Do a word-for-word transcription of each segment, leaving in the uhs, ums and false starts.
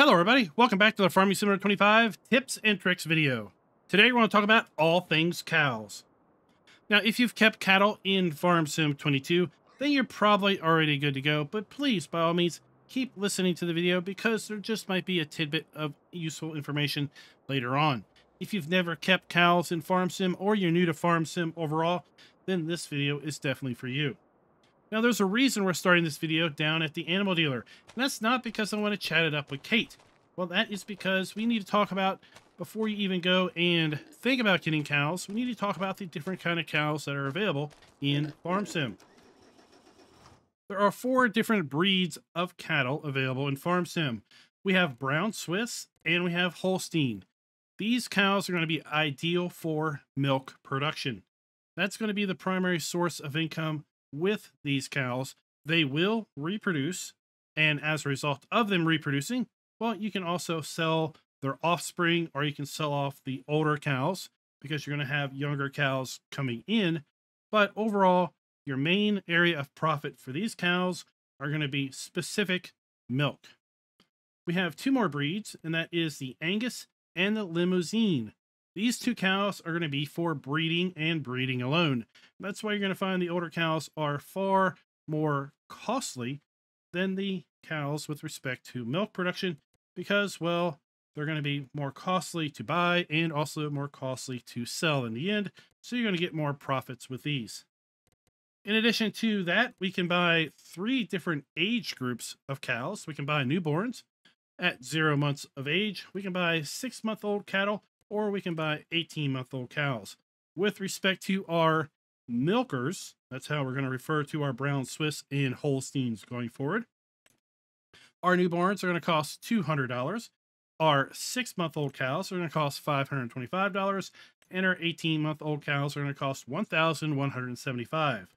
Hello everybody, welcome back to the Farming Simulator twenty-five tips and tricks video. Today we're going to talk about all things cows. Now if you've kept cattle in Farm Sim twenty-two, then you're probably already good to go, but please by all means keep listening to the video because there just might be a tidbit of useful information later on. If you've never kept cows in Farm Sim or you're new to Farm Sim overall, then this video is definitely for you. Now, there's a reason we're starting this video down at the animal dealer, and that's not because I want to chat it up with Kate. Well, that is because we need to talk about, before you even go and think about getting cows, we need to talk about the different kind of cows that are available in Farm Sim. There are four different breeds of cattle available in Farm Sim. We have Brown Swiss, and we have Holstein. These cows are going to be ideal for milk production. That's going to be the primary source of income with these cows. They will reproduce, and as a result of them reproducing, well, you can also sell their offspring, or you can sell off the older cows because you're going to have younger cows coming in. But overall, your main area of profit for these cows are going to be specific milk. We have two more breeds, and that is the Angus and the limousine. These two cows are going to be for breeding and breeding alone. That's why you're going to find the older cows are far more costly than the cows with respect to milk production because, well, they're going to be more costly to buy and also more costly to sell in the end. So you're going to get more profits with these. In addition to that, we can buy three different age groups of cows. We can buy newborns at zero months of age. We can buy six-month-old cattle, or we can buy eighteen-month-old cows. With respect to our milkers, that's how we're going to refer to our Brown Swiss and Holsteins going forward. Our newborns are going to cost two hundred dollars. Our six-month-old cows are going to cost five hundred twenty-five dollars. And our eighteen-month-old cows are going to cost one thousand one hundred seventy-five dollars.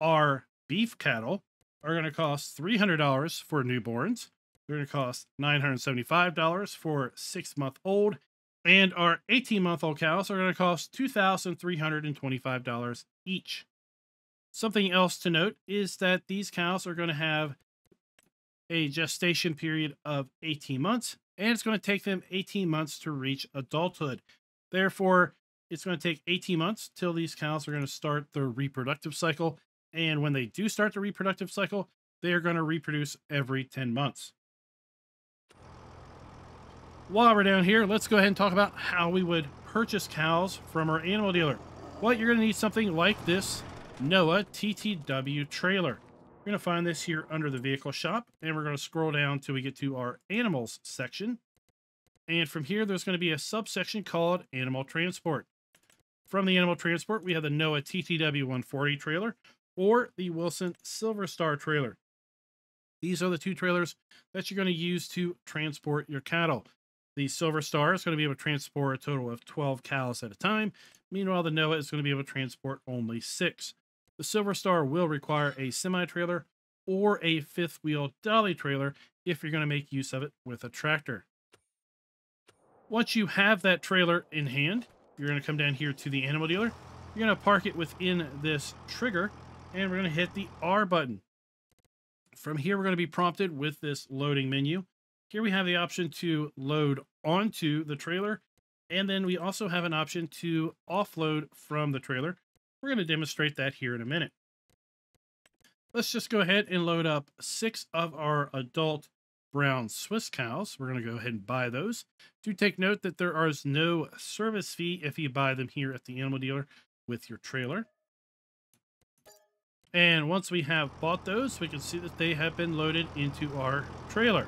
Our beef cattle are going to cost three hundred dollars for newborns. They're going to cost nine hundred seventy-five dollars for six-month-old. And our eighteen-month-old cows are going to cost two thousand three hundred twenty-five dollars each. Something else to note is that these cows are going to have a gestation period of eighteen months, and it's going to take them eighteen months to reach adulthood. Therefore, it's going to take eighteen months till these cows are going to start their reproductive cycle. And when they do start the reproductive cycle, they are going to reproduce every ten months. While we're down here, let's go ahead and talk about how we would purchase cows from our animal dealer. Well, you're going to need something like this NOAH T T W trailer. You're going to find this here under the vehicle shop, and we're going to scroll down till we get to our animals section. And from here, there's going to be a subsection called animal transport. From the animal transport, we have the NOAH T T W one forty trailer or the Wilson Silver Star trailer. These are the two trailers that you're going to use to transport your cattle. The Silver Star is going to be able to transport a total of twelve cows at a time. Meanwhile, the NOAH is going to be able to transport only six. The Silver Star will require a semi-trailer or a fifth-wheel dolly trailer if you're going to make use of it with a tractor. Once you have that trailer in hand, you're going to come down here to the animal dealer. You're going to park it within this trigger, and we're going to hit the R button. From here, we're going to be prompted with this loading menu. Here we have the option to load onto the trailer, and then we also have an option to offload from the trailer. We're going to demonstrate that here in a minute. Let's just go ahead and load up six of our adult Brown Swiss cows. We're going to go ahead and buy those. Do take note that there is no service fee if you buy them here at the animal dealer with your trailer. And once we have bought those, we can see that they have been loaded into our trailer.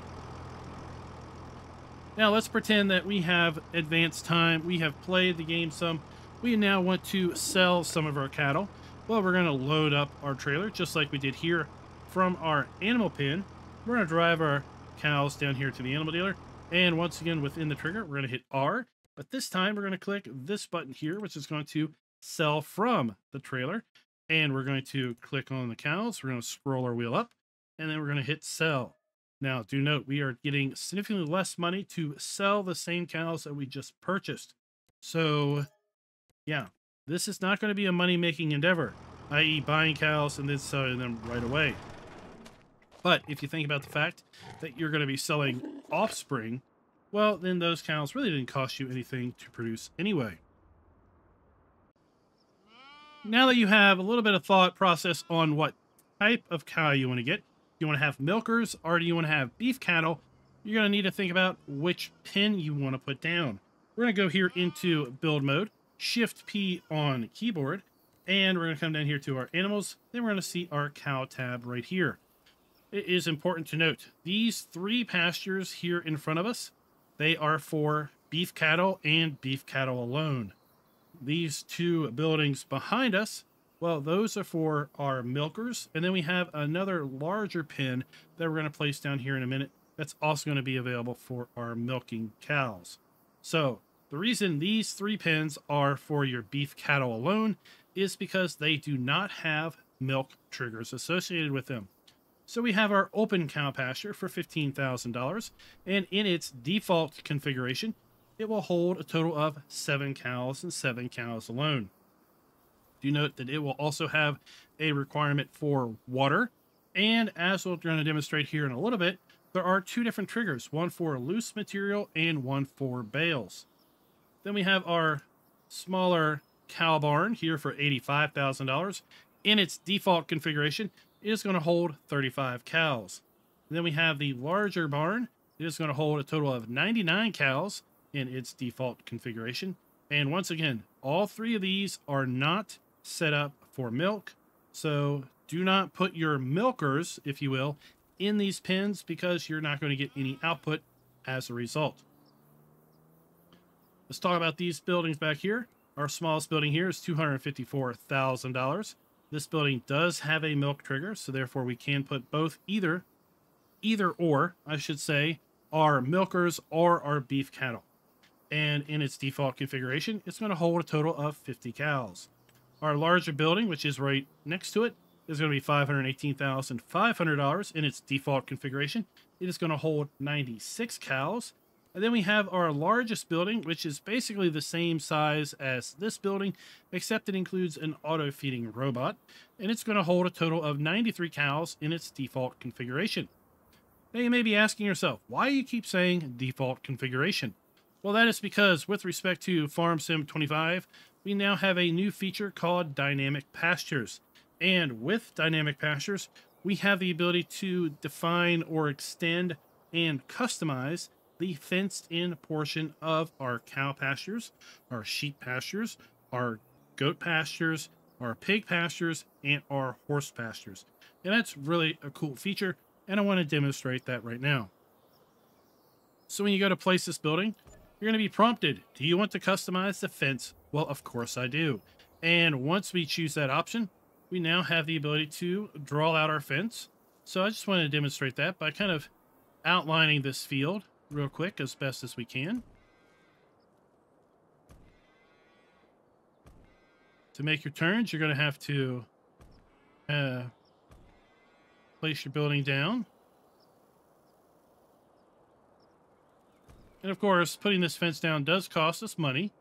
Now let's pretend that we have advanced time, we have played the game some, we now want to sell some of our cattle. Well, we're going to load up our trailer just like we did here from our animal pen. We're going to drive our cows down here to the animal dealer, and once again within the trigger we're going to hit R, but this time we're going to click this button here, which is going to sell from the trailer, and we're going to click on the cows, we're going to scroll our wheel up, and then we're going to hit sell. Now, do note, we are getting significantly less money to sell the same cows that we just purchased. So, yeah, this is not going to be a money-making endeavor, that is buying cows and then selling them right away. But if you think about the fact that you're going to be selling offspring, well, then those cows really didn't cost you anything to produce anyway. Now that you have a little bit of thought process on what type of cow you want to get, do you want to have milkers or do you want to have beef cattle, you're going to need to think about which pen you want to put down. We're going to go here into build mode, shift P on keyboard, and we're going to come down here to our animals. Then we're going to see our cow tab right here. It is important to note these three pastures here in front of us, they are for beef cattle and beef cattle alone. These two buildings behind us, well, those are for our milkers. And then we have another larger pen that we're going to place down here in a minute. That's also going to be available for our milking cows. So the reason these three pens are for your beef cattle alone is because they do not have milk triggers associated with them. So we have our open cow pasture for fifteen thousand dollars, and in its default configuration, it will hold a total of seven cows and seven cows alone. Do note that it will also have a requirement for water, and as we're going to demonstrate here in a little bit, there are two different triggers, one for loose material and one for bales. Then we have our smaller cow barn here for eighty-five thousand dollars. In its default configuration, it is going to hold thirty-five cows. And then we have the larger barn. It is going to hold a total of ninety-nine cows in its default configuration. And once again, all three of these are not set up for milk. So do not put your milkers, if you will, in these pens because you're not going to get any output as a result. Let's talk about these buildings back here. Our smallest building here is two hundred fifty-four thousand dollars. This building does have a milk trigger, so therefore we can put both either, either or, I should say, our milkers or our beef cattle. And in its default configuration, it's going to hold a total of fifty cows. Our larger building, which is right next to it, is going to be five hundred eighteen thousand five hundred dollars. In its default configuration, it is going to hold ninety-six cows. And then we have our largest building, which is basically the same size as this building, except it includes an auto-feeding robot. And it's going to hold a total of ninety-three cows in its default configuration. Now you may be asking yourself, why do you keep saying default configuration? Well, that is because with respect to Farm Sim twenty-five, we now have a new feature called dynamic pastures. And with dynamic pastures, we have the ability to define or extend and customize the fenced-in portion of our cow pastures, our sheep pastures, our goat pastures, our pig pastures, and our horse pastures. And that's really a cool feature, and I want to demonstrate that right now. So when you go to place this building, you're going to be prompted, do you want to customize the fence? Well, of course I do. And once we choose that option, we now have the ability to draw out our fence. So I just want to demonstrate that by kind of outlining this field real quick as best as we can to make your turns. You're going to have to uh, place your building down, and of course putting this fence down does cost us money,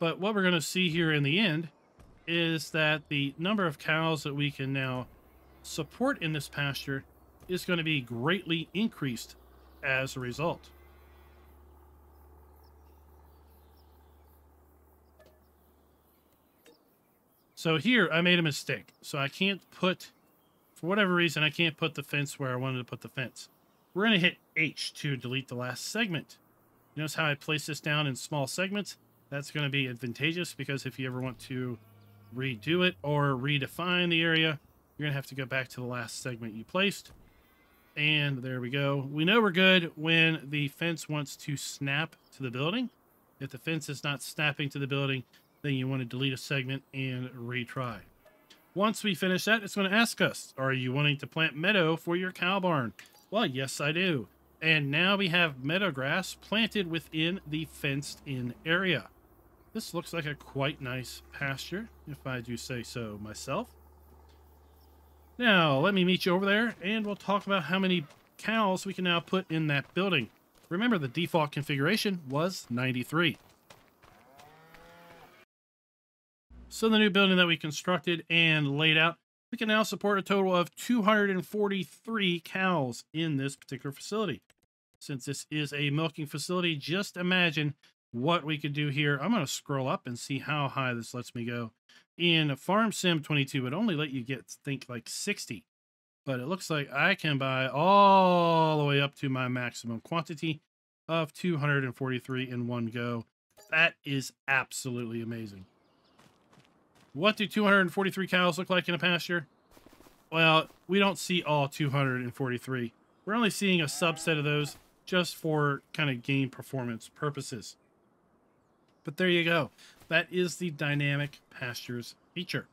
but what we're going to see here in the end is that the number of cows that we can now support in this pasture is going to be greatly increased as a result. So here I made a mistake. So I can't put, for whatever reason, I can't put the fence where I wanted to put the fence. We're going to hit H to delete the last segment. Notice how I place this down in small segments. That's going to be advantageous because if you ever want to redo it or redefine the area, you're going to have to go back to the last segment you placed. And there we go. We know we're good when the fence wants to snap to the building. If the fence is not snapping to the building, then you want to delete a segment and retry. Once we finish that, it's going to ask us, are you wanting to plant meadow for your cow barn? Well, yes, I do. And now we have meadow grass planted within the fenced-in area. This looks like a quite nice pasture, if I do say so myself. Now, let me meet you over there, and we'll talk about how many cows we can now put in that building. Remember, the default configuration was ninety-three. So the new building that we constructed and laid out, we can now support a total of two hundred forty-three cows in this particular facility. Since this is a milking facility, just imagine what we could do here. I'm going to scroll up and see how high this lets me go. In Farm Sim twenty-two, it only let you get, think, like sixty. But it looks like I can buy all the way up to my maximum quantity of two hundred forty-three in one go. That is absolutely amazing. What do two hundred forty-three cows look like in a pasture? Well, we don't see all two hundred forty-three. We're only seeing a subset of those just for kind of game performance purposes. But there you go. That is the dynamic pastures feature.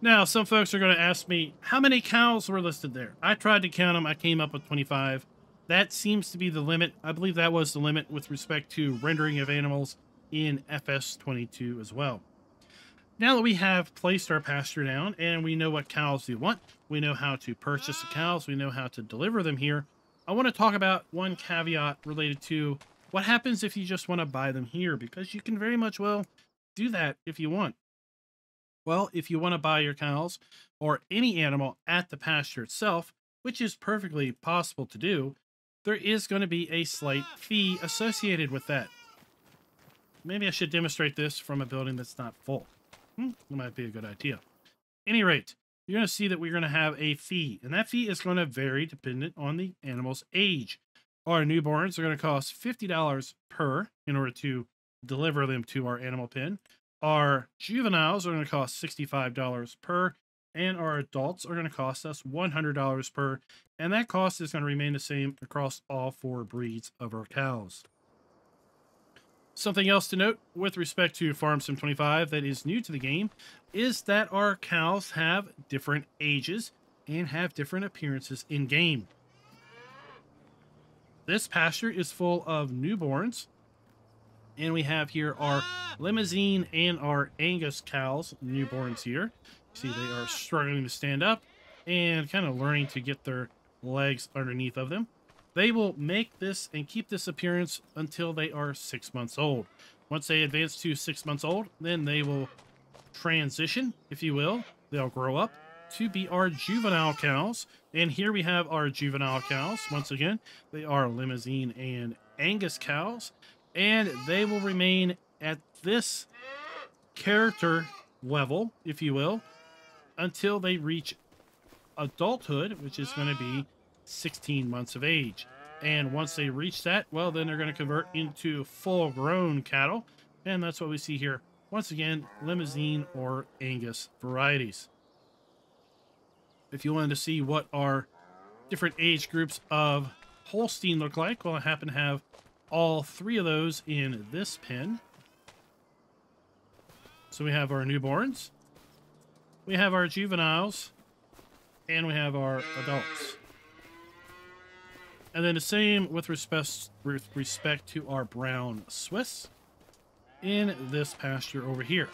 Now, some folks are going to ask me, how many cows were listed there? I tried to count them. I came up with twenty-five. That seems to be the limit. I believe that was the limit with respect to rendering of animals in F S twenty-two as well. Now that we have placed our pasture down and we know what cows we want, we know how to purchase the cows, we know how to deliver them here, I want to talk about one caveat related to what happens if you just want to buy them here, because you can very much well do that if you want. Well, if you want to buy your cows or any animal at the pasture itself, which is perfectly possible to do, there is going to be a slight fee associated with that. Maybe I should demonstrate this from a building that's not full. Hmm, that might be a good idea. At any rate, you're going to see that we're going to have a fee, and that fee is going to vary dependent on the animal's age. Our newborns are going to cost fifty dollars per in order to deliver them to our animal pen. Our juveniles are going to cost sixty-five dollars per, and our adults are going to cost us one hundred dollars per, and that cost is going to remain the same across all four breeds of our cows. Something else to note with respect to Farm Sim twenty-five that is new to the game is that our cows have different ages and have different appearances in game. This pasture is full of newborns, and we have here our limousine and our Angus cows, newborns here. See, they are struggling to stand up and kind of learning to get their legs underneath of them. They will make this and keep this appearance until they are six months old. Once they advance to six months old, then they will transition, if you will. They'll grow up to be our juvenile cows. And here we have our juvenile cows. Once again, they are limousine and Angus cows. And they will remain at this character level, if you will, until they reach adulthood, which is going to be sixteen months of age. And once they reach that, well, then they're going to convert into full-grown cattle, and that's what we see here. Once again, limousine or Angus varieties. If you wanted to see what our different age groups of Holstein look like, well, I happen to have all three of those in this pen. So we have our newborns, we have our juveniles, and we have our adults. And then the same with respect, with respect to our Brown Swiss in this pasture over here.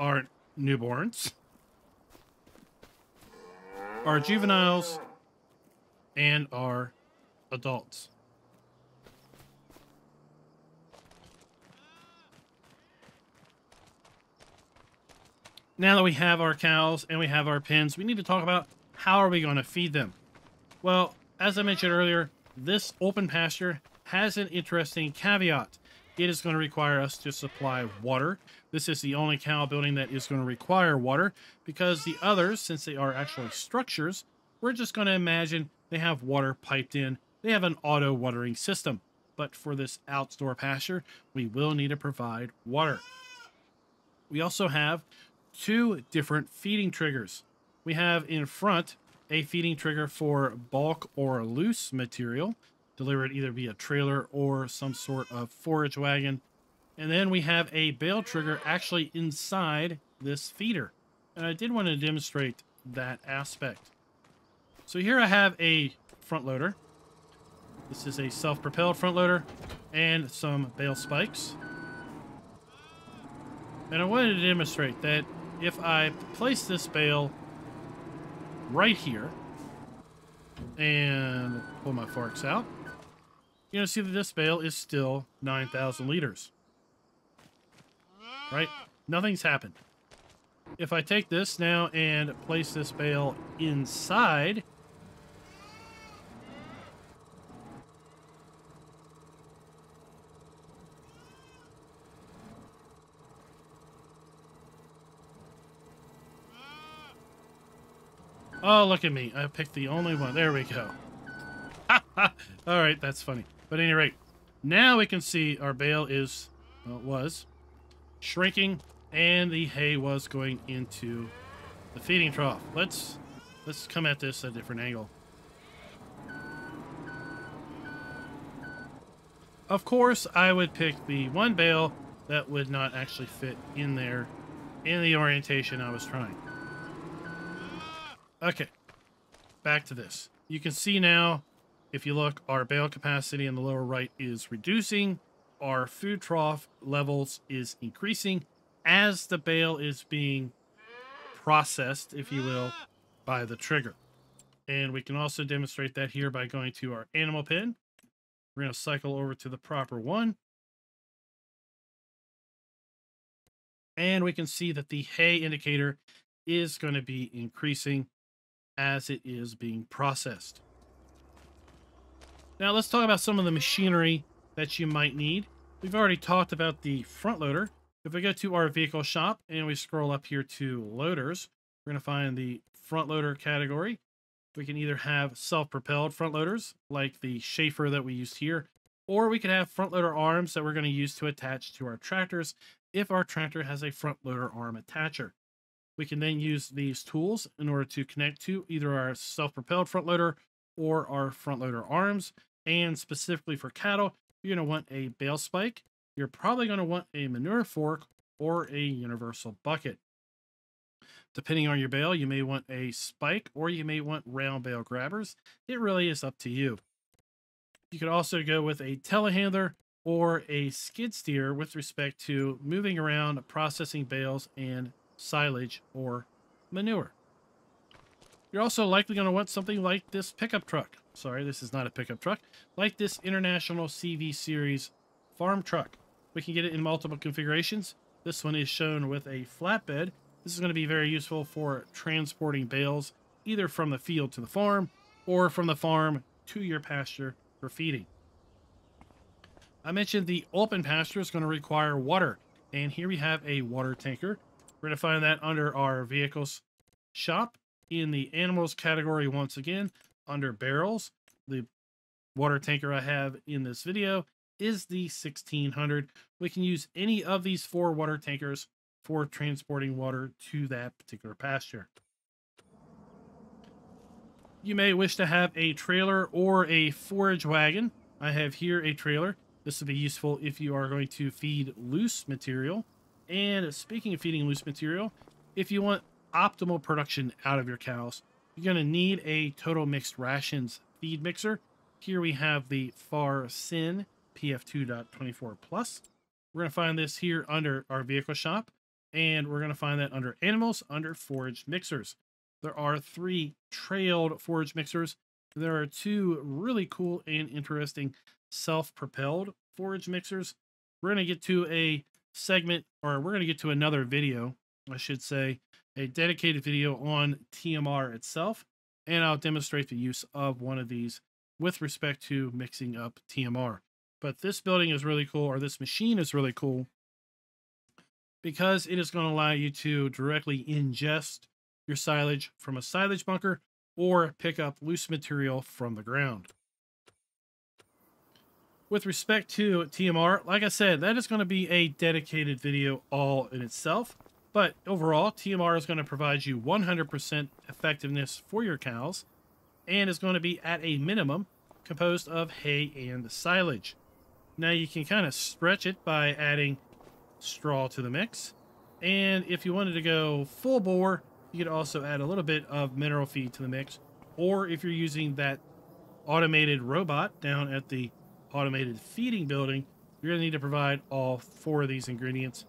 Our newborns, our juveniles, and our adults. Now that we have our cows and we have our pens, we need to talk about how are we going to feed them? Well, as I mentioned earlier, this open pasture has an interesting caveat. It is going to require us to supply water. This is the only cow building that is going to require water, because the others, since they are actually structures, we're just going to imagine they have water piped in. They have an auto watering system. But for this outdoor pasture, we will need to provide water. We also have two different feeding triggers. We have in front a feeding trigger for bulk or loose material, delivered either via trailer or some sort of forage wagon. And then we have a bale trigger actually inside this feeder. And I did want to demonstrate that aspect. So here I have a front loader. This is a self-propelled front loader and some bale spikes. And I wanted to demonstrate that if I place this bale right here and pull my forks out, you're gonna see that this bale is still nine thousand liters. right? Nothing's happened. If I take this now and place this bale inside, oh, look at me. I picked the only one. There we go. All right, that's funny. But at any rate, now we can see our bale is, well, it was, shrinking, and the hay was going into the feeding trough. Let's, let's come at this at a different angle. Of course, I would pick the one bale that would not actually fit in there in the orientation I was trying. Okay, back to this. You can see now, if you look, our bale capacity in the lower right is reducing. Our food trough levels is increasing as the bale is being processed, if you will, by the trigger. And we can also demonstrate that here by going to our animal pen. We're going to cycle over to the proper one. And we can see that the hay indicator is going to be increasing as it is being processed. Now let's talk about some of the machinery that you might need. We've already talked about the front loader. If we go to our vehicle shop and we scroll up here to loaders, we're going to find the front loader category. We can either have self-propelled front loaders like the Schaefer that we used here, or we could have front loader arms that we're going to use to attach to our tractors if our tractor has a front loader arm attacher. We can then use these tools in order to connect to either our self-propelled front loader or our front loader arms. And specifically for cattle, you're going to want a bale spike. You're probably going to want a manure fork or a universal bucket. Depending on your bale, you may want a spike or you may want round bale grabbers. It really is up to you. You could also go with a telehandler or a skid steer with respect to moving around, processing bales and silage or manure. You're also likely going to want something like this pickup truck. Sorry, this is not a pickup truck. Like this International C V Series farm truck. We can get it in multiple configurations. This one is shown with a flatbed. This is going to be very useful for transporting bales either from the field to the farm or from the farm to your pasture for feeding. I mentioned the open pasture is going to require water, and here we have a water tanker. We're going to find that under our vehicles shop in the animals category. Once again, under barrels, the water tanker I have in this video is the sixteen hundred. We can use any of these four water tankers for transporting water to that particular pasture. You may wish to have a trailer or a forage wagon. I have here a trailer. This will be useful if you are going to feed loose material. And speaking of feeding loose material, if you want optimal production out of your cows, you're going to need a total mixed rations feed mixer. Here we have the Farm Sim P F two point twenty-four Plus. We're going to find this here under our vehicle shop, and we're going to find that under animals, under forage mixers. There are three trailed forage mixers. There are two really cool and interesting self-propelled forage mixers. We're going to get to a segment, or we're going to get to another video, I should say, a dedicated video on T M R itself, and I'll demonstrate the use of one of these with respect to mixing up T M R. But this building is really cool, or this machine is really cool, because it is going to allow you to directly ingest your silage from a silage bunker or pick up loose material from the ground. With respect to T M R, like I said, that is going to be a dedicated video all in itself. But overall, T M R is going to provide you one hundred percent effectiveness for your cows and is going to be at a minimum composed of hay and silage. Now you can kind of stretch it by adding straw to the mix. And if you wanted to go full bore, you could also add a little bit of mineral feed to the mix. Or if you're using that automated robot down at the automated feeding building, you're going to need to provide all four of these ingredients: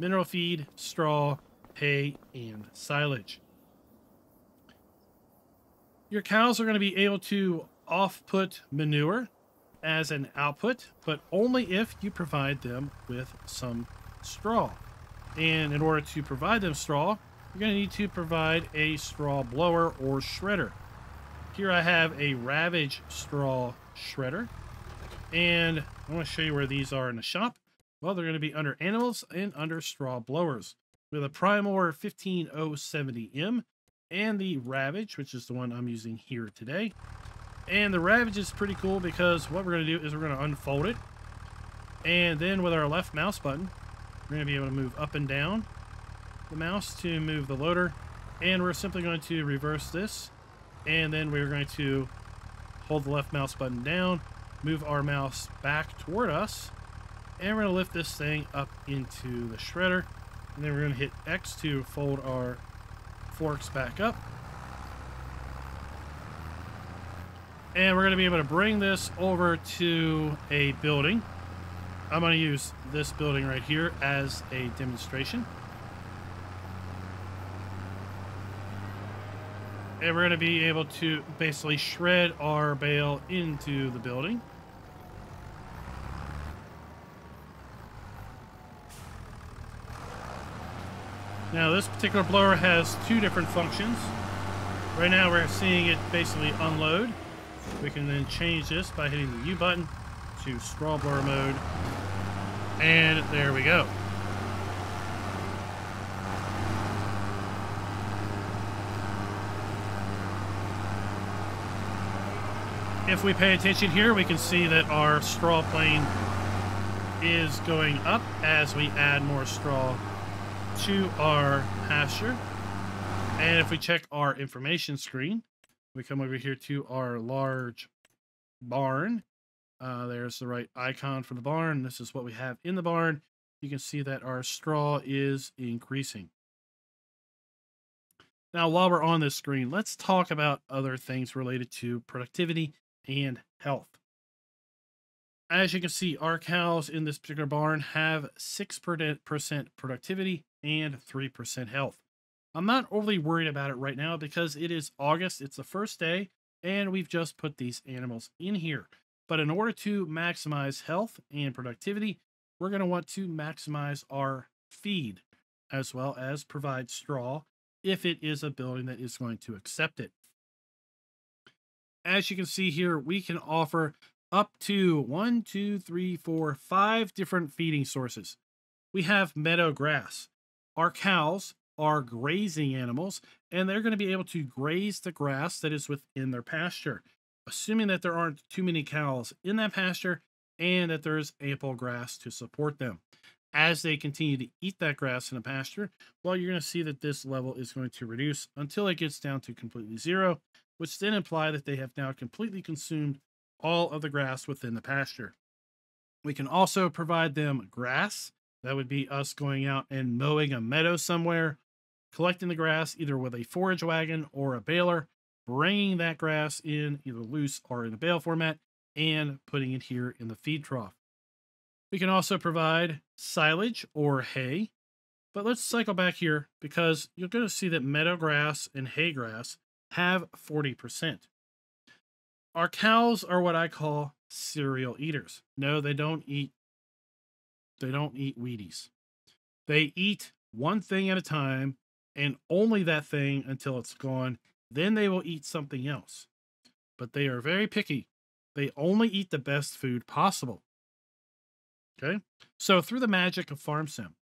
mineral feed, straw, hay, and silage. Your cows are going to be able to off-put manure as an output, but only if you provide them with some straw. And in order to provide them straw, you're going to need to provide a straw blower or shredder. Here I have a Ravage straw shredder. And I want to show you where these are in the shop. Well, they're going to be under animals and under straw blowers. We have the Primor fifteen oh seventy M and the Ravage, which is the one I'm using here today. And the Ravage is pretty cool because what we're going to do is we're going to unfold it. And then with our left mouse button, we're going to be able to move up and down the mouse to move the loader. And we're simply going to reverse this. And then we're going to hold the left mouse button down, move our mouse back toward us. And we're going to lift this thing up into the shredder. And then we're going to hit X to fold our forks back up. And we're going to be able to bring this over to a building. I'm going to use this building right here as a demonstration. And we're going to be able to basically shred our bale into the building. Now this particular blower has two different functions. Right now we're seeing it basically unload. We can then change this by hitting the U button to straw blower mode. And there we go. If we pay attention here, we can see that our straw plane is going up as we add more straw to our pasture. And if we check our information screen, we come over here to our large barn. Uh, there's the right icon for the barn. This is what we have in the barn. You can see that our straw is increasing. Now, while we're on this screen, let's talk about other things related to productivity and health. As you can see, our cows in this particular barn have six percent productivity and three percent health. I'm not overly worried about it right now because it is August. It's the first day, and we've just put these animals in here. But in order to maximize health and productivity, we're going to want to maximize our feed as well as provide straw if it is a building that is going to accept it. As you can see here, we can offer up to one, two, three, four, five different feeding sources. We have meadow grass. Our cows are grazing animals, and they're going to be able to graze the grass that is within their pasture, assuming that there aren't too many cows in that pasture and that there is ample grass to support them. As they continue to eat that grass in the pasture, well, you're going to see that this level is going to reduce until it gets down to completely zero, which then imply that they have now completely consumed all of the grass within the pasture. We can also provide them grass. That would be us going out and mowing a meadow somewhere, collecting the grass either with a forage wagon or a baler, bringing that grass in either loose or in a bale format, and putting it here in the feed trough. We can also provide silage or hay, but let's cycle back here because you're going to see that meadow grass and hay grass have forty percent. Our cows are what I call cereal eaters. No, they don't eat They don't eat Wheaties. They eat one thing at a time and only that thing until it's gone. Then they will eat something else. But they are very picky. They only eat the best food possible. Okay? So through the magic of Farm Sim,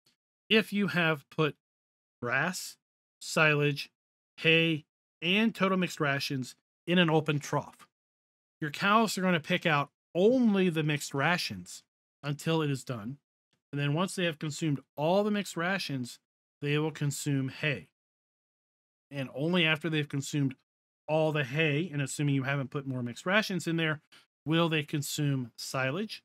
if you have put grass, silage, hay, and total mixed rations in an open trough, your cows are going to pick out only the mixed rations until it is done. And then once they have consumed all the mixed rations, they will consume hay. And only after they've consumed all the hay, and assuming you haven't put more mixed rations in there, will they consume silage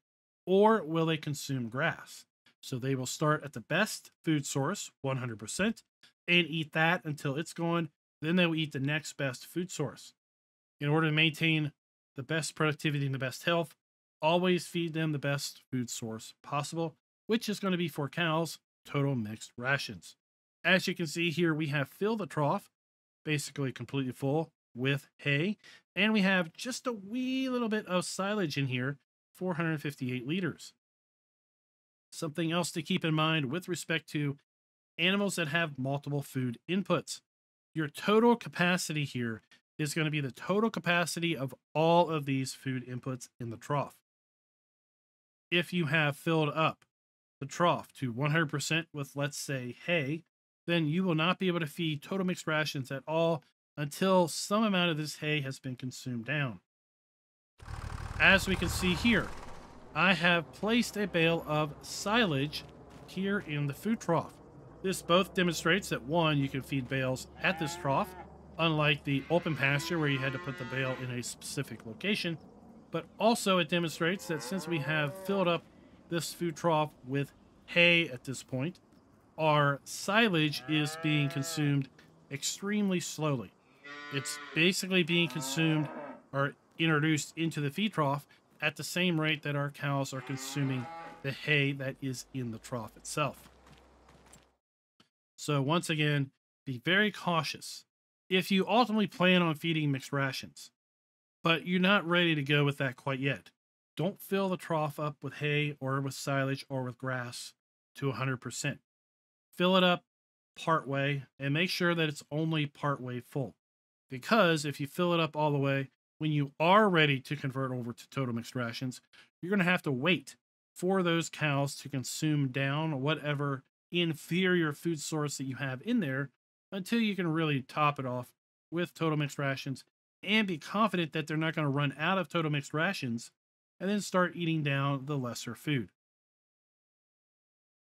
or will they consume grass? So they will start at the best food source, one hundred percent, and eat that until it's gone. Then they will eat the next best food source. In order to maintain the best productivity and the best health, always feed them the best food source possible, which is going to be for cows, total mixed rations. As you can see here, we have filled the trough, basically completely full with hay, and we have just a wee little bit of silage in here, four hundred fifty-eight liters. Something else to keep in mind with respect to animals that have multiple food inputs. Your total capacity here is going to be the total capacity of all of these food inputs in the trough. If you have filled up the trough to one hundred percent with, let's say, hay, then you will not be able to feed total mixed rations at all until some amount of this hay has been consumed down. As we can see here, I have placed a bale of silage here in the food trough. This both demonstrates that, one, you can feed bales at this trough, unlike the open pasture where you had to put the bale in a specific location, but also it demonstrates that since we have filled up this food trough with hay at this point, our silage is being consumed extremely slowly. It's basically being consumed or introduced into the feed trough at the same rate that our cows are consuming the hay that is in the trough itself. So once again, be very cautious if you ultimately plan on feeding mixed rations, but you're not ready to go with that quite yet. Don't fill the trough up with hay or with silage or with grass to one hundred percent. Fill it up partway and make sure that it's only partway full, because if you fill it up all the way, when you are ready to convert over to total mixed rations, you're going to have to wait for those cows to consume down whatever inferior food source that you have in there until you can really top it off with total mixed rations and be confident that they're not going to run out of total mixed rations and then start eating down the lesser food.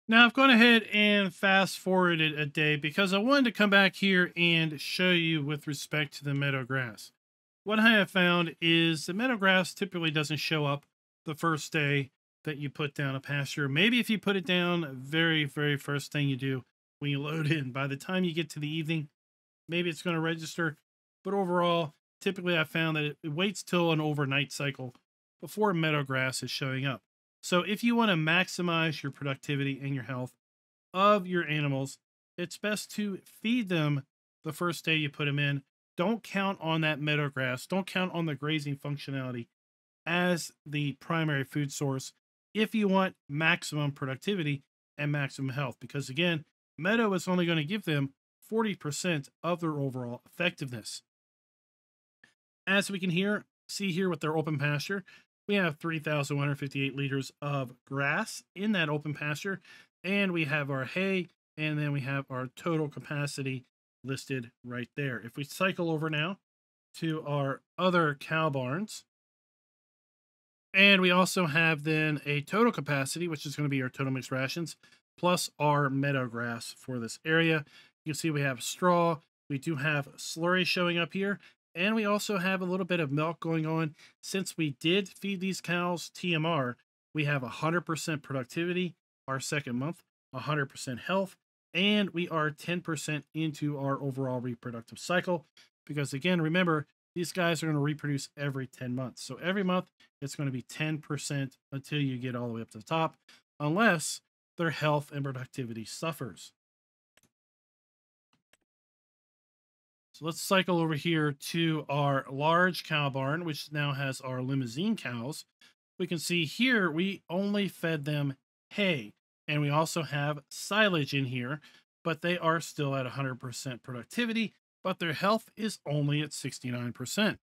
Now I've gone ahead and fast forwarded a day because I wanted to come back here and show you with respect to the meadow grass. What I have found is the meadow grass typically doesn't show up the first day that you put down a pasture. Maybe if you put it down very, very first thing you do when you load in, by the time you get to the evening, maybe it's going to register. But overall, typically I found that it waits till an overnight cycle before meadow grass is showing up. So if you want to maximize your productivity and your health of your animals, it's best to feed them the first day you put them in. Don't count on that meadow grass. Don't count on the grazing functionality as the primary food source if you want maximum productivity and maximum health. Because again, meadow is only going to give them forty percent of their overall effectiveness. As we can hear, see here with their open pasture, we have three thousand one hundred fifty-eight liters of grass in that open pasture, and we have our hay, and then we have our total capacity listed right there. If we cycle over now to our other cow barns, and we also have then a total capacity, which is going to be our total mixed rations, plus our meadow grass for this area. You can see we have straw, we do have slurry showing up here, and we also have a little bit of milk going on. Since we did feed these cows T M R, we have one hundred percent productivity, our second month, one hundred percent health, and we are ten percent into our overall reproductive cycle. Because again, remember, these guys are going to reproduce every ten months. So every month, it's going to be ten percent until you get all the way up to the top, unless their health and productivity suffers. So let's cycle over here to our large cow barn, which now has our limousine cows. We can see here, we only fed them hay, and we also have silage in here, but they are still at one hundred percent productivity, but their health is only at sixty-nine percent.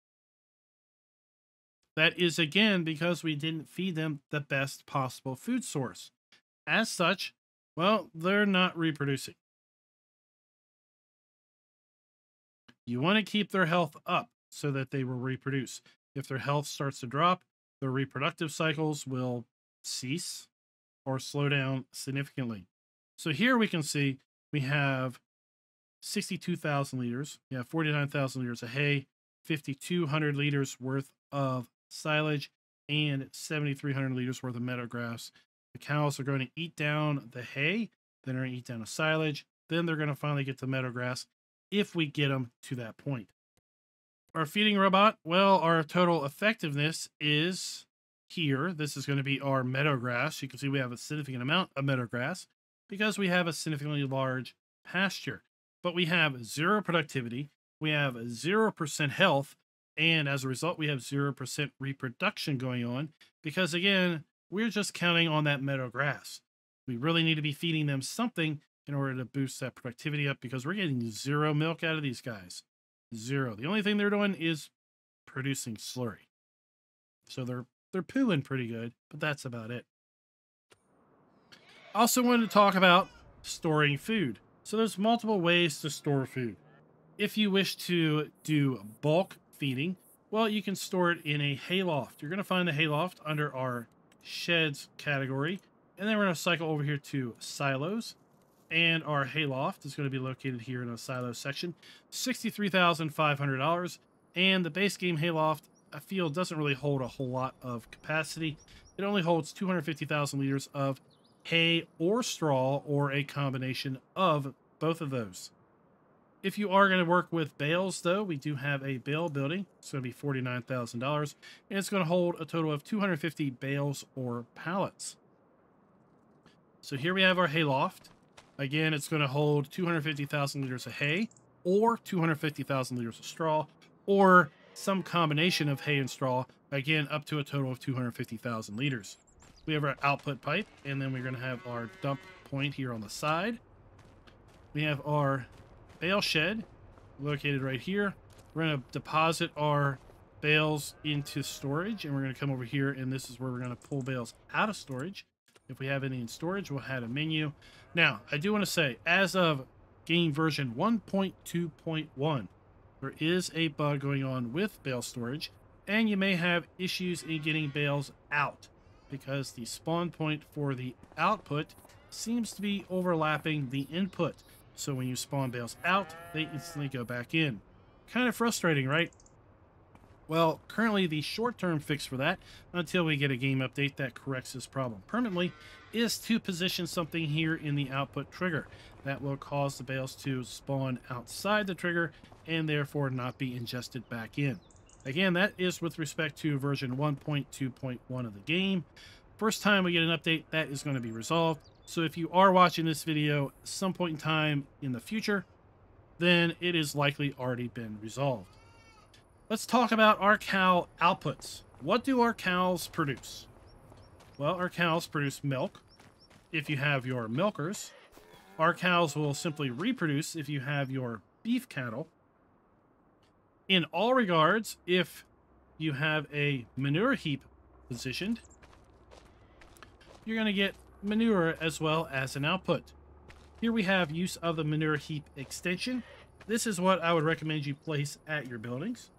That is, again, because we didn't feed them the best possible food source. As such, well, they're not reproducing. You want to keep their health up so that they will reproduce. If their health starts to drop, their reproductive cycles will cease or slow down significantly. So here we can see we have sixty-two thousand liters, we have forty-nine thousand liters of hay, fifty-two hundred liters worth of silage, and seventy-three hundred liters worth of meadow grass. The cows are going to eat down the hay, then they're going to eat down the silage, then they're going to finally get to meadow grass if we get them to that point. Our feeding robot, well, our total effectiveness is here. This is going to be our meadow grass. You can see we have a significant amount of meadow grass because we have a significantly large pasture. But we have zero productivity, we have zero percent health, and as a result, we have zero percent reproduction going on because, again, we're just counting on that meadow grass. We really need to be feeding them something in order to boost that productivity up, because we're getting zero milk out of these guys. Zero. The only thing they're doing is producing slurry. So they're they're pooing pretty good, but that's about it. Also wanted to talk about storing food. So there's multiple ways to store food. If you wish to do bulk feeding, well, you can store it in a hayloft. You're going to find the hayloft under our sheds category. And then we're going to cycle over here to silos. And our hayloft is going to be located here in a silo section. sixty-three thousand five hundred dollars. And the base game hayloft, I feel, doesn't really hold a whole lot of capacity. It only holds two hundred fifty thousand liters of hay or straw, or a combination of both of those. If you are going to work with bales, though, we do have a bale building. It's going to be forty-nine thousand dollars, and it's going to hold a total of two hundred fifty bales or pallets. So here we have our hayloft. Again, it's going to hold two hundred fifty thousand liters of hay, or two hundred fifty thousand liters of straw, or some combination of hay and straw, again, up to a total of two hundred fifty thousand liters. We have our output pipe, and then we're going to have our dump point here on the side. We have our bale shed located right here. We're going to deposit our bales into storage, and we're going to come over here, and this is where we're going to pull bales out of storage. If we have any in storage, we'll add a menu. Now, I do want to say, as of game version one point two point one, there is a bug going on with bale storage, and you may have issues in getting bales out, because the spawn point for the output seems to be overlapping the input. So when you spawn bales out, they instantly go back in. Kind of frustrating, right? Well, currently the short-term fix for that, until we get a game update that corrects this problem permanently, is to position something here in the output trigger. That will cause the bales to spawn outside the trigger and therefore not be ingested back in. Again, that is with respect to version one point two point one of the game. First time we get an update, that is going to be resolved. So if you are watching this video at some point in time in the future, then it is likely already been resolved. Let's talk about our cow outputs. What do our cows produce? Well, our cows produce milk if you have your milkers. Our cows will simply reproduce if you have your beef cattle. In all regards, if you have a manure heap positioned, you're going to get manure as well as an output. Here we have use of the manure heap extension. This is what I would recommend you place at your buildings.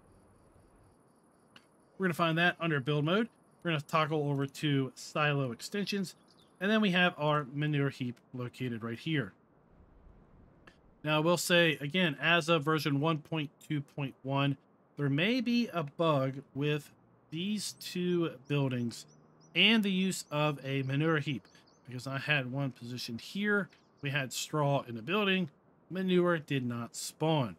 We're going to find that under build mode. We're going to toggle over to silo extensions, and then we have our manure heap located right here. Now I will say again, as of version one point two point one, there may be a bug with these two buildings and the use of a manure heap, because I had one positioned here. We had straw in the building. Manure did not spawn.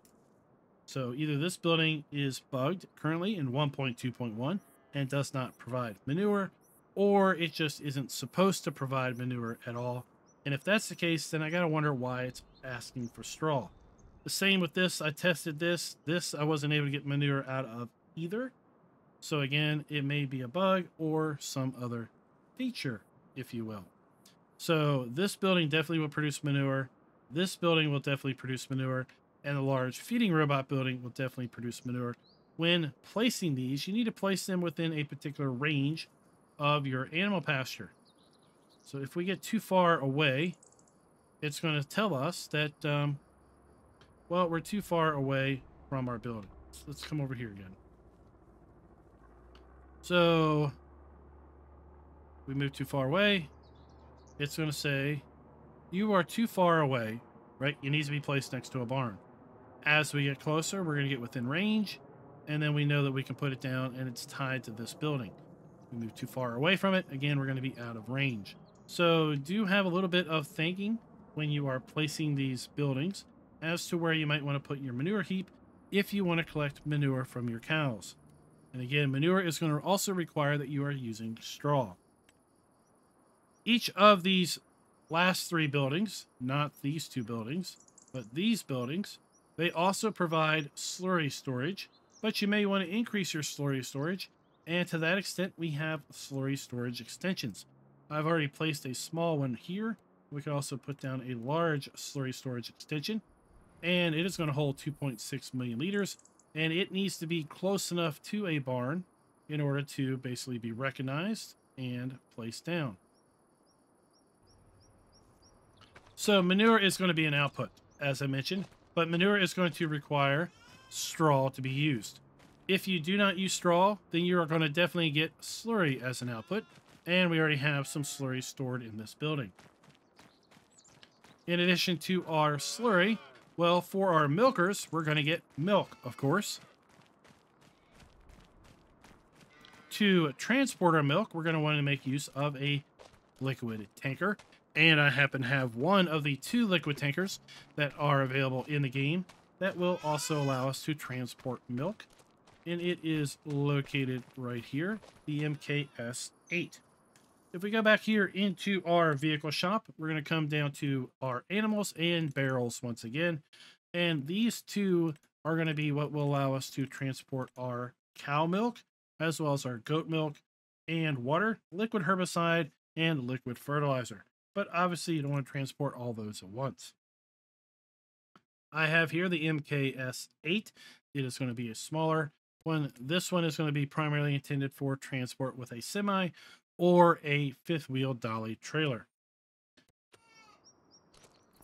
So either this building is bugged currently in one point two point one and does not provide manure, or it just isn't supposed to provide manure at all. And if that's the case, then I gotta wonder why it's asking for straw. The same with this. I tested this. This I wasn't able to get manure out of either. So again, it may be a bug or some other feature, if you will. So this building definitely will produce manure. This building will definitely produce manure. And the large feeding robot building will definitely produce manure. When placing these, you need to place them within a particular range of your animal pasture. So if we get too far away, it's going to tell us that, um, well, we're too far away from our building. So let's come over here again. So we move too far away. It's going to say you are too far away, right? You need to be placed next to a barn. As we get closer, we're going to get within range, and then we know that we can put it down and it's tied to this building. We move too far away from it. Again, we're going to be out of range. So do have a little bit of thinking when you are placing these buildings as to where you might want to put your manure heap if you want to collect manure from your cows. And again, manure is going to also require that you are using straw. Each of these last three buildings, not these two buildings, but these buildings, they also provide slurry storage, but you may want to increase your slurry storage. And to that extent, we have slurry storage extensions. I've already placed a small one here We can also put down a large slurry storage extension, and it is going to hold two point six million liters, and it needs to be close enough to a barn in order to basically be recognized and placed down. So manure is going to be an output, as I mentioned, but manure is going to require straw to be used. If you do not use straw, then you are going to definitely get slurry as an output, and we already have some slurry stored in this building. In addition to our slurry, well, for our milkers, we're going to get milk, of course. To transport our milk, we're going to want to make use of a liquid tanker. And I happen to have one of the two liquid tankers that are available in the game that will also allow us to transport milk. And it is located right here, the M K S eight. If we go back here into our vehicle shop, we're going to come down to our animals and barrels once again. And these two are going to be what will allow us to transport our cow milk, as well as our goat milk and water, liquid herbicide, and liquid fertilizer. But obviously you don't want to transport all those at once. I have here the M K S eight. It is going to be a smaller one. This one is going to be primarily intended for transport with a semi or a fifth wheel dolly trailer.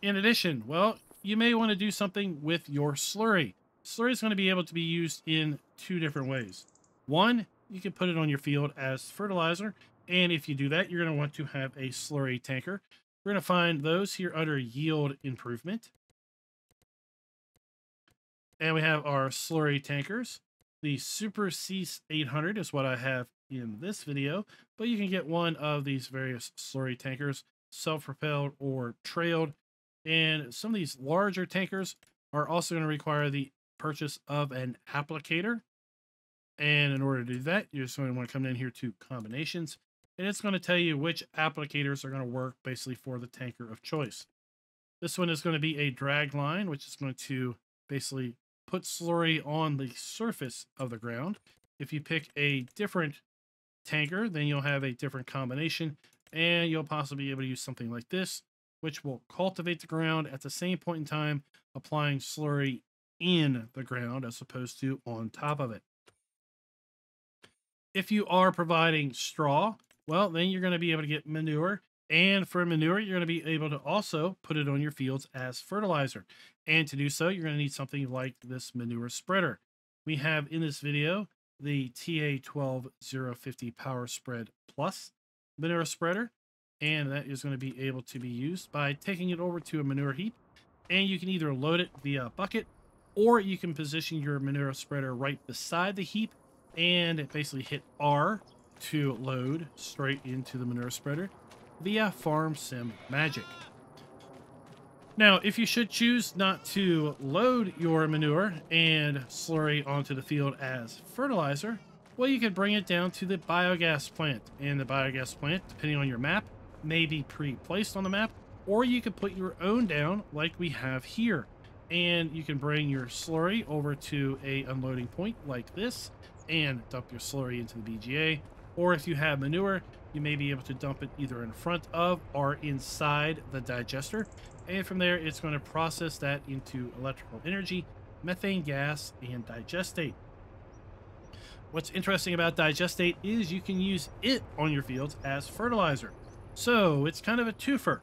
In addition, well, you may want to do something with your slurry. Slurry is going to be able to be used in two different ways. One, you can put it on your field as fertilizer, and if you do that, you're going to want to have a slurry tanker. We're going to find those here under yield improvement. And we have our slurry tankers. The Super Cease eight hundred is what I have in this video, but you can get one of these various slurry tankers, self-propelled or trailed. And some of these larger tankers are also going to require the purchase of an applicator. And in order to do that, you're just going to want to come in here to combinations, and it's going to tell you which applicators are going to work basically for the tanker of choice. This one is going to be a drag line, which is going to basically put slurry on the surface of the ground. If you pick a different tanker, then you'll have a different combination, and you'll possibly be able to use something like this, which will cultivate the ground at the same point in time, applying slurry in the ground as opposed to on top of it. If you are providing straw, well, then you're going to be able to get manure, and for manure, you're going to be able to also put it on your fields as fertilizer. And to do so, you're going to need something like this manure spreader. We have in this video the T A one two zero five zero Power Spread Plus manure spreader, and that is going to be able to be used by taking it over to a manure heap, and you can either load it via a bucket, or you can position your manure spreader right beside the heap and basically hit R to load straight into the manure spreader via Farm Sim magic. Now, if you should choose not to load your manure and slurry onto the field as fertilizer, well, you could bring it down to the biogas plant. And the biogas plant, depending on your map, may be pre-placed on the map, or you could put your own down like we have here. And you can bring your slurry over to a unloading point like this and dump your slurry into the B G A. Or if you have manure, you may be able to dump it either in front of or inside the digester. And from there, it's going to process that into electrical energy, methane gas, and digestate. What's interesting about digestate is you can use it on your fields as fertilizer. So it's kind of a twofer.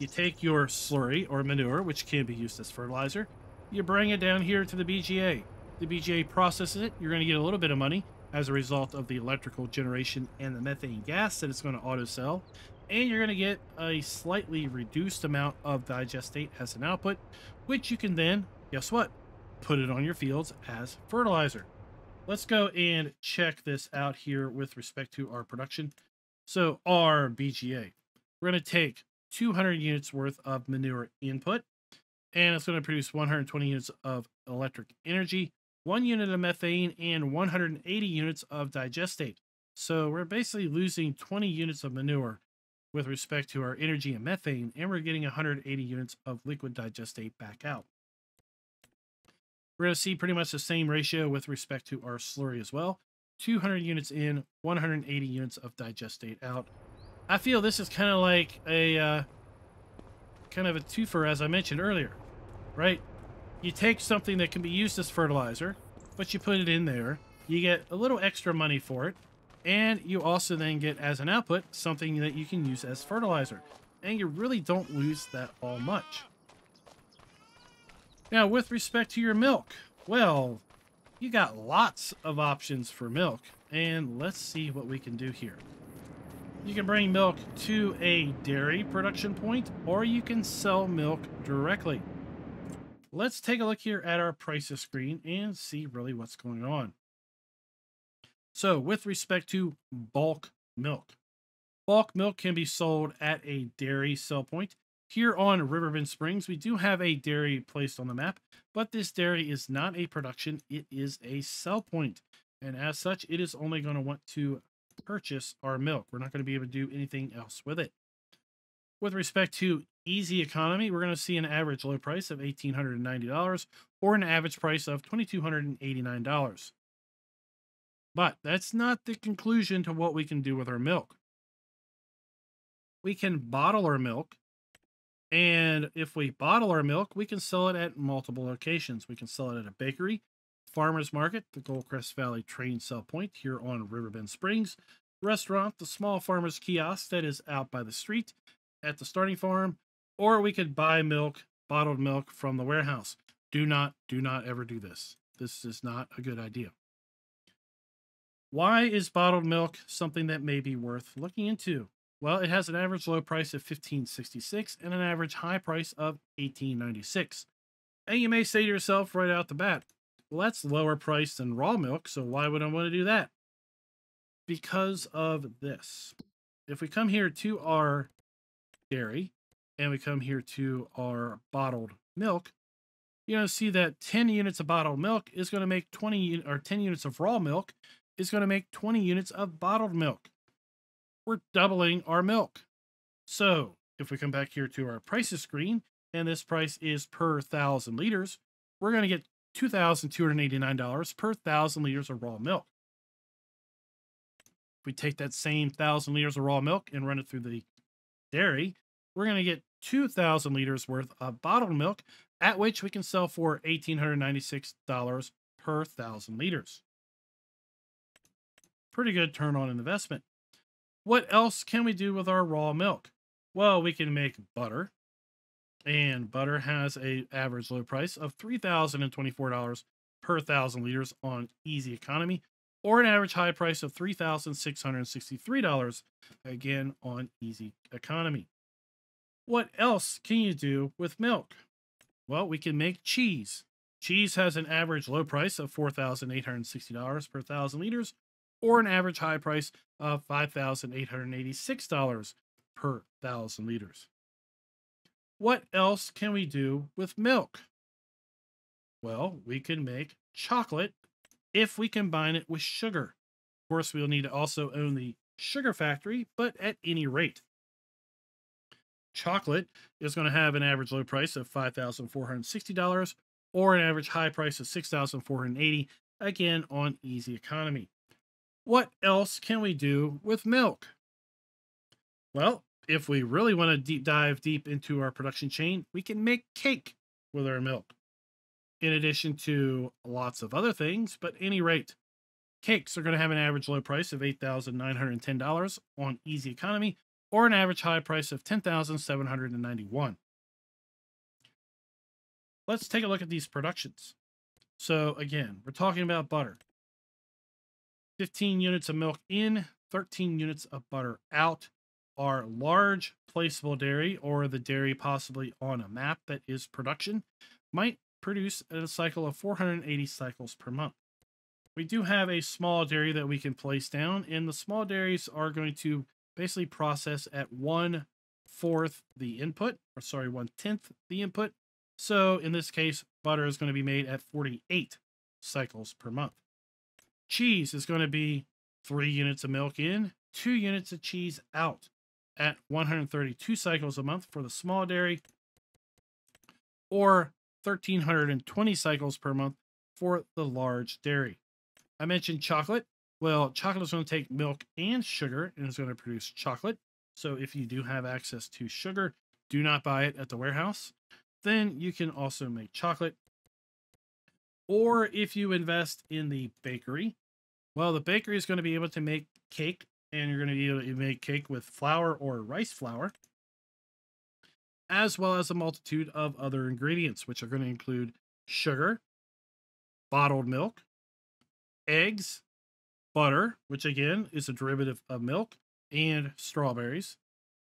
You take your slurry or manure, which can be used as fertilizer, you bring it down here to the B G A. The B G A processes it. You're going to get a little bit of money as a result of the electrical generation and the methane gas that it's going to auto sell. And you're going to get a slightly reduced amount of digestate as an output, which you can then, guess what, put it on your fields as fertilizer. Let's go and check this out here with respect to our production. So our B G A, we're going to take two hundred units worth of manure input, and it's going to produce one hundred twenty units of electric energy, one unit of methane, and one hundred eighty units of digestate. So we're basically losing twenty units of manure with respect to our energy and methane, and we're getting one hundred eighty units of liquid digestate back out. We're going to see pretty much the same ratio with respect to our slurry as well. two hundred units in, one hundred eighty units of digestate out. I feel this is kind of like a uh, kind of a twofer, as I mentioned earlier, right? You take something that can be used as fertilizer, but you put it in there, you get a little extra money for it, and you also then get as an output something that you can use as fertilizer, and you really don't lose that all much. Now, with respect to your milk, well, you got lots of options for milk, and let's see what we can do here. You can bring milk to a dairy production point, or you can sell milk directly. Let's take a look here at our prices screen and see really what's going on. So with respect to bulk milk, bulk milk can be sold at a dairy sell point. Here on Riverbend Springs, we do have a dairy placed on the map, but this dairy is not a production, it is a sell point. And as such, it is only going to want to purchase our milk. We're not going to be able to do anything else with it. With respect to easy economy, we're going to see an average low price of one thousand eight hundred ninety dollars or an average price of two thousand two hundred eighty-nine dollars. But that's not the conclusion to what we can do with our milk. We can bottle our milk, and if we bottle our milk, we can sell it at multiple locations. We can sell it at a bakery, farmers market, the Goldcrest Valley train sell point here on Riverbend Springs, restaurant, the small farmer's kiosk that is out by the street at the starting farm, or we could buy milk, bottled milk from the warehouse. Do not, do not ever do this. This is not a good idea. Why is bottled milk something that may be worth looking into? Well, it has an average low price of fifteen sixty-six and an average high price of eighteen ninety-six. And you may say to yourself right out the bat, well, that's lower price than raw milk, so why would I want to do that? Because of this. If we come here to our dairy and we come here to our bottled milk, you're going to see that ten units of bottled milk is going to make twenty, or ten units of raw milk is going to make twenty units of bottled milk. We're doubling our milk. So if we come back here to our prices screen, and this price is per thousand liters, we're going to get two thousand two hundred eighty-nine dollars per thousand liters of raw milk. If we take that same thousand liters of raw milk and run it through the dairy, we're going to get two thousand liters worth of bottled milk, at which we can sell for one thousand eight hundred ninety-six dollars per thousand liters. Pretty good turn on investment. What else can we do with our raw milk? Well, we can make butter, and butter has an average low price of three thousand twenty-four dollars per thousand liters on easy economy, or an average high price of three thousand six hundred sixty-three dollars, again, on easy economy. What else can you do with milk? Well, we can make cheese. Cheese has an average low price of four thousand eight hundred sixty dollars per thousand liters, or an average high price of five thousand eight hundred eighty-six dollars per thousand liters. What else can we do with milk? Well, we can make chocolate if we combine it with sugar. Of course, we'll need to also own the sugar factory, but at any rate. Chocolate is going to have an average low price of five thousand four hundred sixty dollars or an average high price of six thousand four hundred eighty dollars, again, on easy economy. What else can we do with milk? Well, if we really want to deep dive deep into our production chain, we can make cake with our milk, in addition to lots of other things. But at any rate, cakes are going to have an average low price of eight thousand nine hundred ten dollars on easy economy, or an average high price of ten thousand seven hundred ninety-one dollars. Let's take a look at these productions. So again, we're talking about butter. fifteen units of milk in, thirteen units of butter out. Our large placeable dairy, or the dairy possibly on a map that is production, might produce at a cycle of four hundred eighty cycles per month. We do have a small dairy that we can place down, and the small dairies are going to basically process at one fourth the input, or sorry, one tenth the input. So in this case, butter is going to be made at forty-eight cycles per month. Cheese is going to be three units of milk in, two units of cheese out, at one hundred thirty-two cycles a month for the small dairy, or one thousand three hundred twenty cycles per month for the large dairy. I mentioned chocolate. Well, chocolate is going to take milk and sugar and is going to produce chocolate. So if you do have access to sugar, do not buy it at the warehouse. Then you can also make chocolate. Or if you invest in the bakery, well, the bakery is going to be able to make cake, and you're going to be able to make cake with flour or rice flour, as well as a multitude of other ingredients, which are going to include sugar, bottled milk, eggs, butter, which again is a derivative of milk, and strawberries,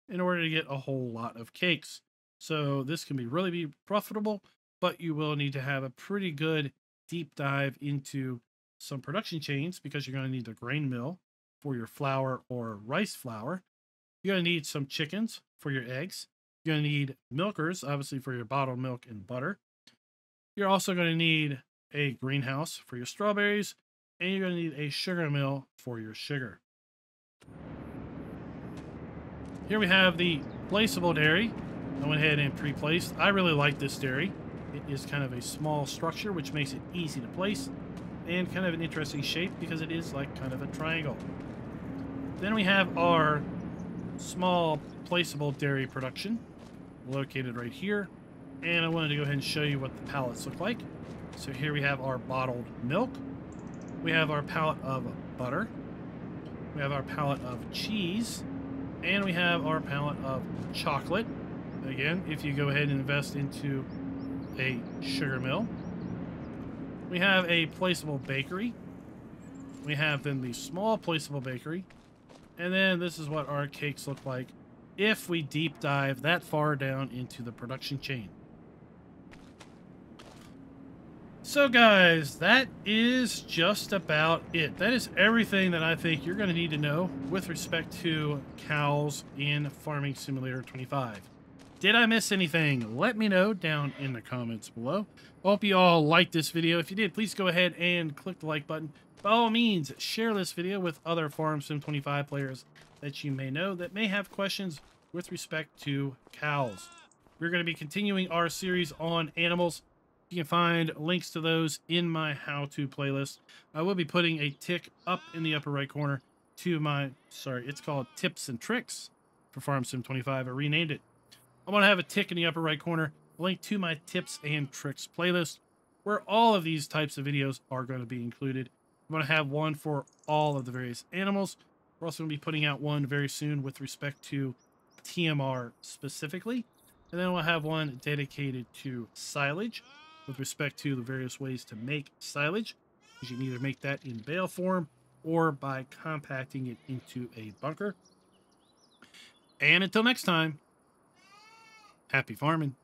in order to get a whole lot of cakes. So this can be really be profitable, but you will need to have a pretty good deep dive into some production chains, because you're going to need a grain mill for your flour or rice flour. You're going to need some chickens for your eggs. You're going to need milkers, obviously, for your bottled milk and butter. You're also going to need a greenhouse for your strawberries, and you're going to need a sugar mill for your sugar. Here we have the placeable dairy. I went ahead and pre-placed. I really like this dairy. It is kind of a small structure, which makes it easy to place, and kind of an interesting shape because it is like kind of a triangle. Then we have our small placeable dairy production located right here. And I wanted to go ahead and show you what the pallets look like. So here we have our bottled milk. We have our pallet of butter. We have our pallet of cheese. And we have our pallet of chocolate. Again, if you go ahead and invest into a sugar mill. We have a placeable bakery. We have then the small placeable bakery. And then this is what our cakes look like if we deep dive that far down into the production chain. So guys, that is just about it. That is everything that I think you're going to need to know with respect to cows in Farming Simulator twenty-five. Did I miss anything? Let me know down in the comments below. Hope you all liked this video. If you did, please go ahead and click the like button. By all means, share this video with other Farm Sim twenty-five players that you may know that may have questions with respect to cows. We're going to be continuing our series on animals. You can find links to those in my how-to playlist. I will be putting a tick up in the upper right corner to my, sorry, it's called Tips and Tricks for Farm Sim twenty-five. I renamed it. I'm going to have a tick in the upper right corner, a link to my Tips and Tricks playlist, where all of these types of videos are going to be included. I'm going to have one for all of the various animals. We're also going to be putting out one very soon with respect to T M R specifically. And then we'll have one dedicated to silage with respect to the various ways to make silage. You can either make that in bale form or by compacting it into a bunker. And until next time, happy farming.